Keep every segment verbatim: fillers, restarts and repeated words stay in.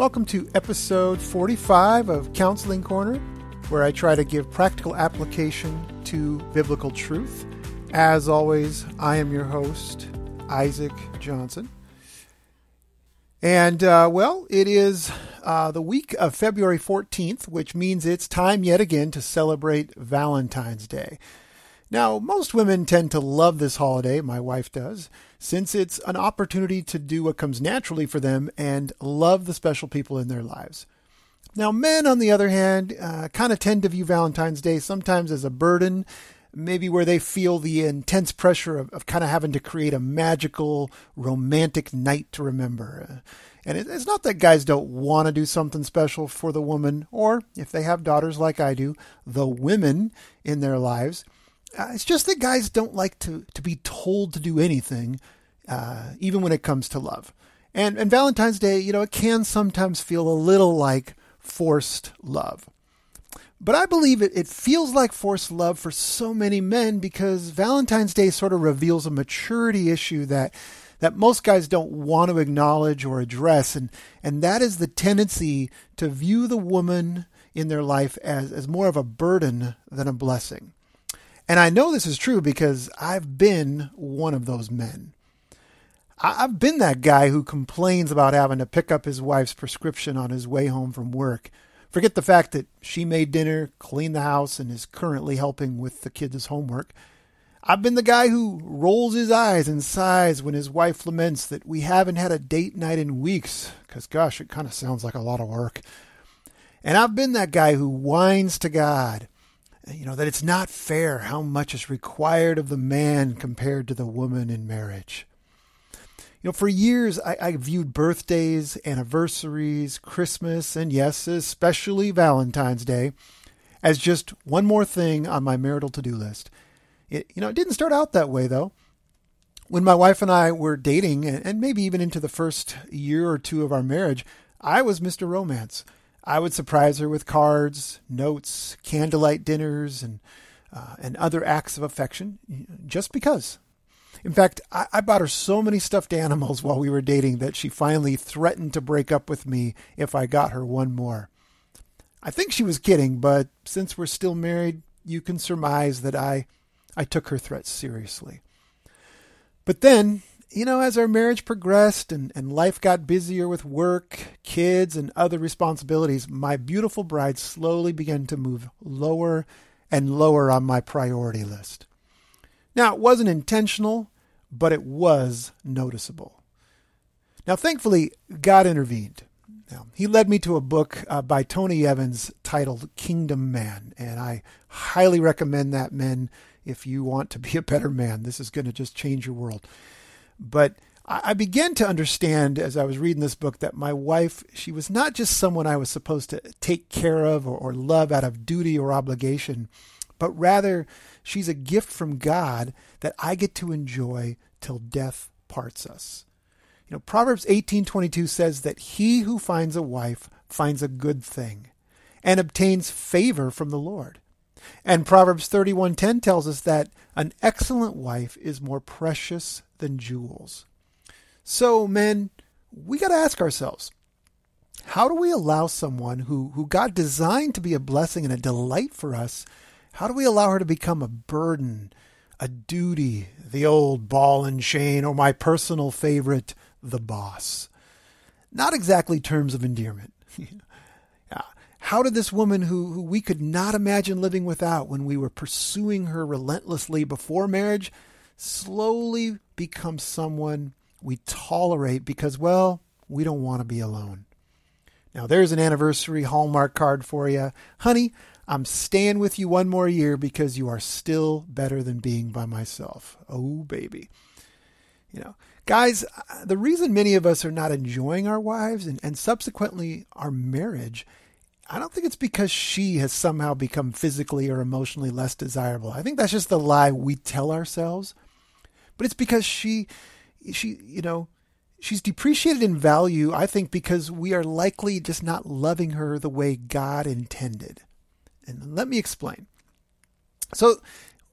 Welcome to episode forty-five of Counseling Corner, where I try to give practical application to biblical truth. As always, I am your host, Isaac Johnson. And, uh, well, it is uh, the week of February fourteenth, which means it's time yet again to celebrate Valentine's Day. Now, most women tend to love this holiday, my wife does, since it's an opportunity to do what comes naturally for them and love the special people in their lives. Now, men, on the other hand, uh, kind of tend to view Valentine's Day sometimes as a burden, maybe where they feel the intense pressure of, of kind of having to create a magical, romantic night to remember. And it, it's not that guys don't want to do something special for the woman, or if they have daughters like I do, the women in their lives. Uh, it's just that guys don't like to, to be told to do anything, uh, even when it comes to love. And, and Valentine's Day, you know, it can sometimes feel a little like forced love. But I believe it, it feels like forced love for so many men because Valentine's Day sort of reveals a maturity issue that that most guys don't want to acknowledge or address. And, and that is the tendency to view the woman in their life as, as more of a burden than a blessing. And I know this is true because I've been one of those men. I've been that guy who complains about having to pick up his wife's prescription on his way home from work. Forget the fact that she made dinner, cleaned the house, and is currently helping with the kids' homework. I've been the guy who rolls his eyes and sighs when his wife laments that we haven't had a date night in weeks, because gosh, it kind of sounds like a lot of work. And I've been that guy who whines to God, you know, that it's not fair how much is required of the man compared to the woman in marriage. You know, for years, I, I viewed birthdays, anniversaries, Christmas, and yes, especially Valentine's Day, as just one more thing on my marital to-do list. It, you know, it didn't start out that way, though. When my wife and I were dating, and maybe even into the first year or two of our marriage, I was Mister Romance. I would surprise her with cards, notes, candlelight dinners, and uh, and other acts of affection, just because. In fact, I, I bought her so many stuffed animals while we were dating that she finally threatened to break up with me if I got her one more. I think she was kidding, but since we're still married, you can surmise that I, I took her threats seriously. But then, you know, as our marriage progressed and, and life got busier with work, kids, and other responsibilities, my beautiful bride slowly began to move lower and lower on my priority list. Now, it wasn't intentional, but it was noticeable. Now, thankfully, God intervened. Now, he led me to a book uh, by Tony Evans titled Kingdom Man, and I highly recommend that, men, if you want to be a better man. This is going to just change your world. But I began to understand as I was reading this book that my wife, she was not just someone I was supposed to take care of or, or love out of duty or obligation, but rather she's a gift from God that I get to enjoy till death parts us. You know, Proverbs eighteen twenty-two says that he who finds a wife finds a good thing and obtains favor from the Lord. And Proverbs thirty-one ten tells us that an excellent wife is more precious than jewels. So, men, we got to ask ourselves, how do we allow someone who, who God designed to be a blessing and a delight for us, how do we allow her to become a burden, a duty, the old ball and chain, or my personal favorite, the boss? Not exactly terms of endearment. How did this woman who, who we could not imagine living without when we were pursuing her relentlessly before marriage slowly become someone we tolerate because, well, we don't want to be alone? Now, there's an anniversary Hallmark card for you. Honey, I'm staying with you one more year because you are still better than being by myself. Oh, baby. You know, guys, the reason many of us are not enjoying our wives and, and subsequently our marriage, I don't think it's because she has somehow become physically or emotionally less desirable. I think that's just the lie we tell ourselves. But it's because she, she, you know, she's depreciated in value, I think, because we are likely just not loving her the way God intended. And let me explain. So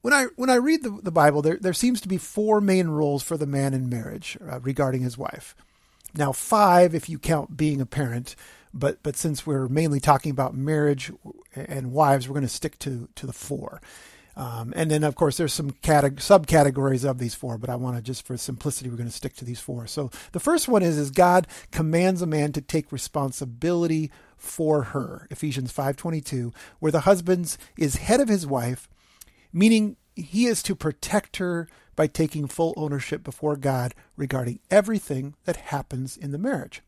when I when I read the, the Bible, there, there seems to be four main roles for the man in marriage uh, regarding his wife. Now, five, if you count being a parent, but but since we're mainly talking about marriage and wives, we're going to stick to to the four. Um, and then, of course, there's some cate- subcategories of these four, but I want to just for simplicity, we're going to stick to these four. So the first one is, is God commands a man to take responsibility for her, Ephesians five twenty-two, where the husband is head of his wife, meaning he is to protect her by taking full ownership before God regarding everything that happens in the marriage.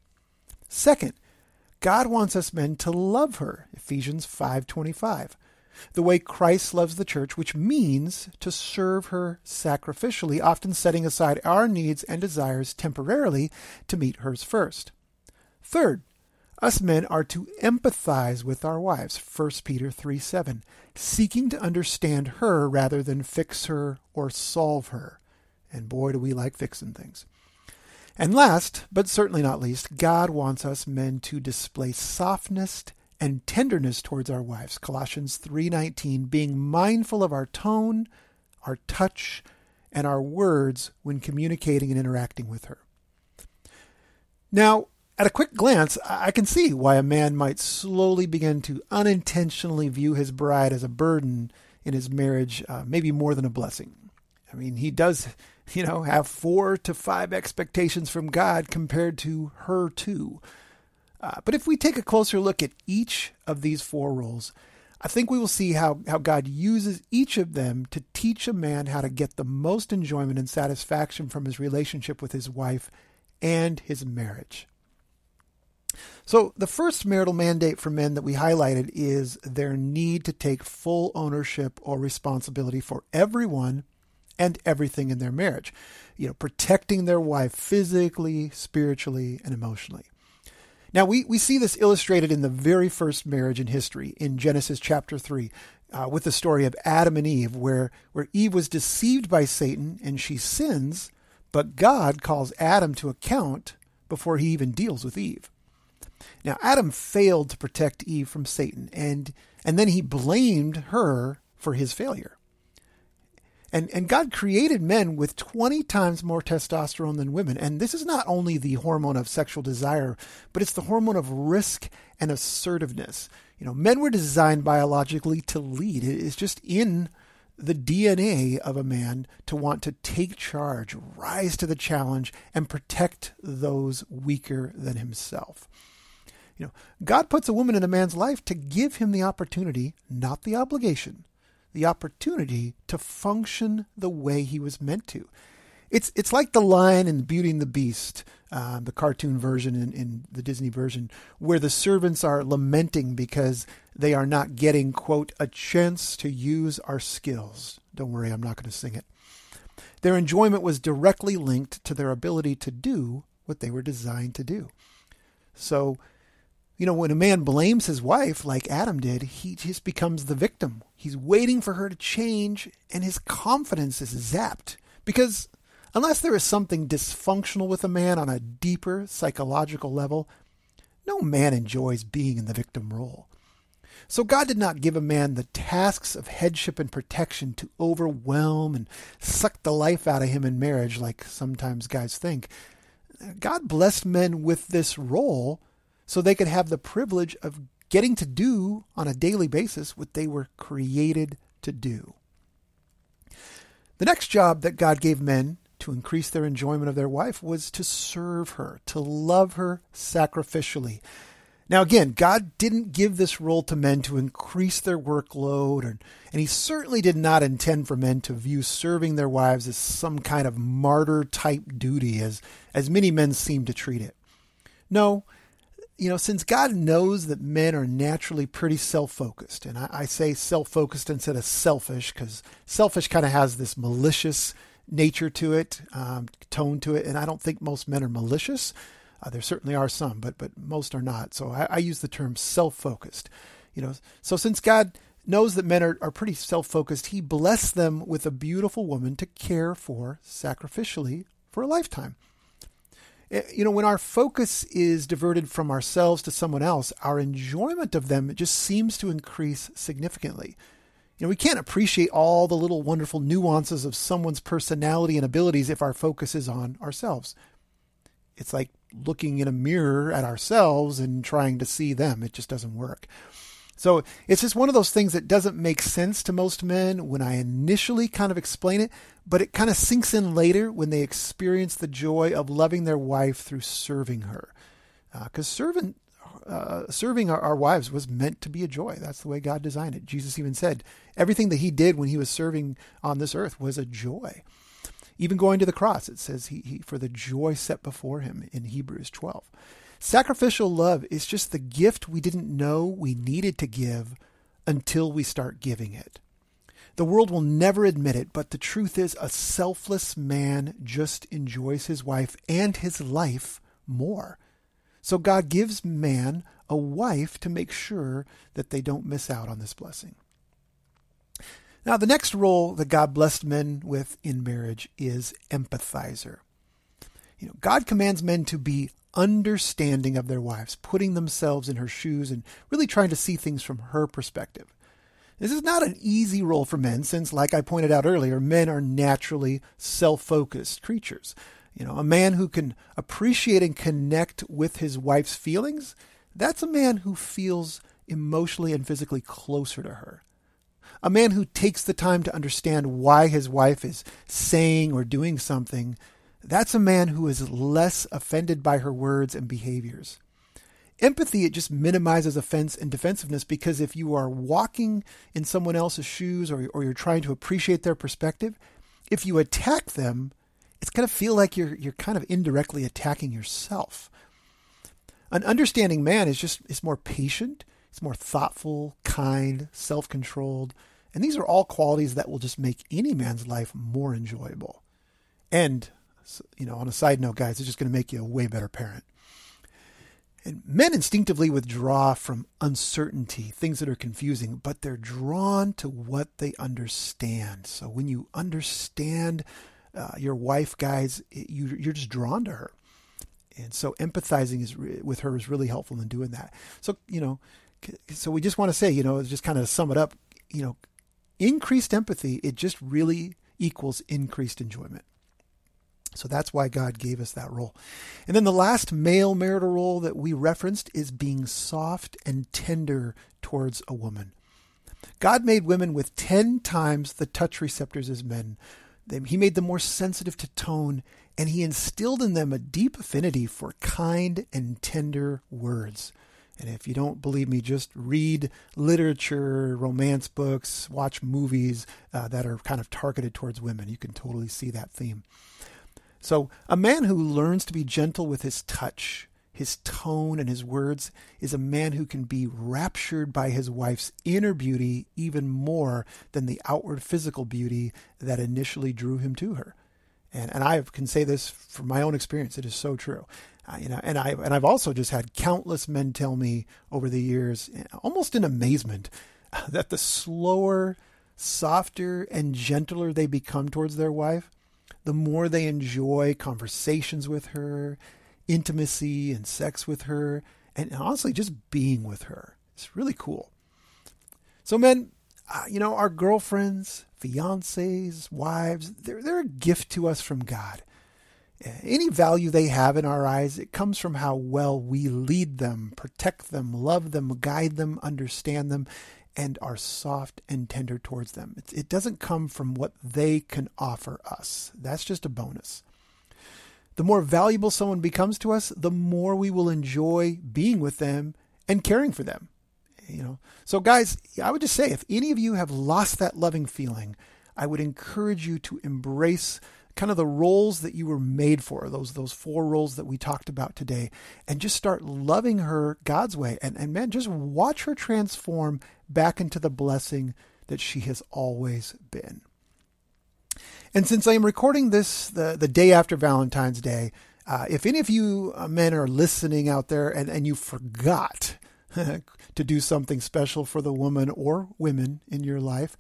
Second, God wants us men to love her, Ephesians five twenty-five, the way Christ loves the church, which means to serve her sacrificially, often setting aside our needs and desires temporarily to meet hers first. Third, us men are to empathize with our wives, First Peter three seven, seeking to understand her rather than fix her or solve her. And boy, do we like fixing things. And last, but certainly not least, God wants us men to display softness and tenderness towards our wives, Colossians three nineteen, being mindful of our tone, our touch, and our words when communicating and interacting with her. Now, at a quick glance, I can see why a man might slowly begin to unintentionally view his bride as a burden in his marriage, uh, maybe more than a blessing. I mean, he does, you know, have four to five expectations from God compared to her two. Uh, but if we take a closer look at each of these four roles, I think we will see how, how God uses each of them to teach a man how to get the most enjoyment and satisfaction from his relationship with his wife and his marriage. So the first marital mandate for men that we highlighted is their need to take full ownership or responsibility for everyone and everything in their marriage, you know, protecting their wife physically, spiritually, and emotionally. Now, we, we see this illustrated in the very first marriage in history in Genesis chapter three uh, with the story of Adam and Eve, where, where Eve was deceived by Satan and she sins, but God calls Adam to account before he even deals with Eve. Now, Adam failed to protect Eve from Satan, and, and then he blamed her for his failure. And, and God created men with twenty times more testosterone than women, and this is not only the hormone of sexual desire, but it's the hormone of risk and assertiveness. You know, men were designed biologically to lead. It's just in the D N A of a man to want to take charge, rise to the challenge, and protect those weaker than himself. You know, God puts a woman in a man's life to give him the opportunity, not the obligation, the opportunity to function the way he was meant to. It's it's like the line in Beauty and the Beast, uh, the cartoon version in, in the Disney version, where the servants are lamenting because they are not getting, quote, a chance to use our skills. Don't worry, I'm not going to sing it. Their enjoyment was directly linked to their ability to do what they were designed to do. So, you know, when a man blames his wife, like Adam did, he just becomes the victim. He's waiting for her to change, and his confidence is zapped. Because unless there is something dysfunctional with a man on a deeper psychological level, no man enjoys being in the victim role. So God did not give a man the tasks of headship and protection to overwhelm and suck the life out of him in marriage, like sometimes guys think. God blessed men with this role so they could have the privilege of getting to do on a daily basis what they were created to do. The next job that God gave men to increase their enjoyment of their wife was to serve her, to love her sacrificially. Now again, God didn't give this role to men to increase their workload, or, and he certainly did not intend for men to view serving their wives as some kind of martyr-type duty, as, as many men seem to treat it. No, you know, since God knows that men are naturally pretty self-focused, and I, I say self-focused instead of selfish, because selfish kind of has this malicious nature to it, um, tone to it, and I don't think most men are malicious. Uh, there certainly are some, but but most are not. So I, I use the term self-focused. You know, so since God knows that men are, are pretty self-focused, he blessed them with a beautiful woman to care for sacrificially for a lifetime. You know, when our focus is diverted from ourselves to someone else, our enjoyment of them just seems to increase significantly. You know, we can't appreciate all the little wonderful nuances of someone's personality and abilities if our focus is on ourselves. It's like looking in a mirror at ourselves and trying to see them. It just doesn't work. So it's just one of those things that doesn't make sense to most men when I initially kind of explain it, but it kind of sinks in later when they experience the joy of loving their wife through serving her. Because uh, serving, uh, serving our, our wives was meant to be a joy. That's the way God designed it. Jesus even said everything that he did when he was serving on this earth was a joy. Even going to the cross, it says he, he for the joy set before him in Hebrews twelve. Sacrificial love is just the gift we didn't know we needed to give until we start giving it. The world will never admit it, but the truth is a selfless man just enjoys his wife and his life more. So God gives man a wife to make sure that they don't miss out on this blessing. Now, the next role that God blessed men with in marriage is empathizer. You know, God commands men to be understanding of their wives, putting themselves in her shoes and really trying to see things from her perspective. This is not an easy role for men since, like I pointed out earlier, men are naturally self-focused creatures. You know, a man who can appreciate and connect with his wife's feelings, that's a man who feels emotionally and physically closer to her. A man who takes the time to understand why his wife is saying or doing something, that's a man who is less offended by her words and behaviors. Empathy, it just minimizes offense and defensiveness, because if you are walking in someone else's shoes or, or you're trying to appreciate their perspective, if you attack them, it's going to feel like you're you're kind of indirectly attacking yourself. An understanding man is just is more patient. It's more thoughtful, kind, self-controlled. And these are all qualities that will just make any man's life more enjoyable. And, you know, on a side note, guys, it's just going to make you a way better parent. And men instinctively withdraw from uncertainty, things that are confusing, but they're drawn to what they understand. So when you understand uh, your wife, guys, it, you, you're just drawn to her. And so empathizing is re- with her is really helpful in doing that. So, you know, So we just want to say, you know, just kind of sum it up, you know, increased empathy, it just really equals increased enjoyment. So that's why God gave us that role. And then the last male marital role that we referenced is being soft and tender towards a woman. God made women with ten times the touch receptors as men. He made them more sensitive to tone, and he instilled in them a deep affinity for kind and tender words. And if you don't believe me, just read literature, romance books, watch movies uh, that are kind of targeted towards women. You can totally see that theme. So a man who learns to be gentle with his touch, his tone, and his words is a man who can be raptured by his wife's inner beauty even more than the outward physical beauty that initially drew him to her. And, and I can say this from my own experience. It is so true. Uh, you know, and I and I've also just had countless men tell me over the years, almost in amazement, that the slower, softer, and gentler they become towards their wife, the more they enjoy conversations with her, intimacy and sex with her, and honestly, just being with her. It's really cool. So, men, uh, you know, our girlfriends, fiancés, wives, they're they're a gift to us from God. Any value they have in our eyes, it comes from how well we lead them, protect them, love them, guide them, understand them, and are soft and tender towards them. It, it doesn't come from what they can offer us. That's just a bonus. The more valuable someone becomes to us, the more we will enjoy being with them and caring for them. You know, so guys, I would just say, if any of you have lost that loving feeling, I would encourage you to embrace kind of the roles that you were made for, those those four roles that we talked about today, and just start loving her God's way. And, and man, just watch her transform back into the blessing that she has always been. And since I am recording this the, the day after Valentine's Day, uh, if any of you men are listening out there and, and you forgot to do something special for the woman or women in your life,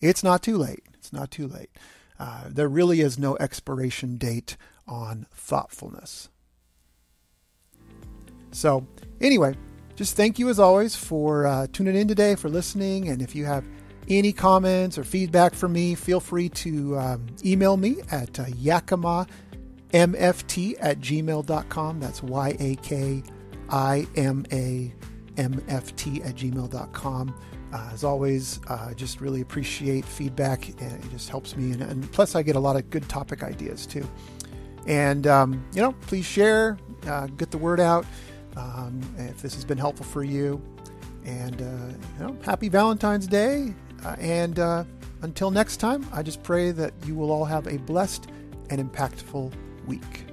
it's not too late. It's not too late. Uh, there really is no expiration date on thoughtfulness. So anyway, just thank you as always for uh, tuning in today, for listening. And if you have any comments or feedback for me, feel free to um, email me at uh, Yakima y a k i m f t at gmail dot com. That's Y A K I M A M F T at gmail dot com. Uh, as always, uh, just really appreciate feedback. It just helps me. And, and plus, I get a lot of good topic ideas, too. And, um, you know, please share, uh, get the word out um, if this has been helpful for you. And, uh, you know, happy Valentine's Day. Uh, and uh, until next time, I just pray that you will all have a blessed and impactful week.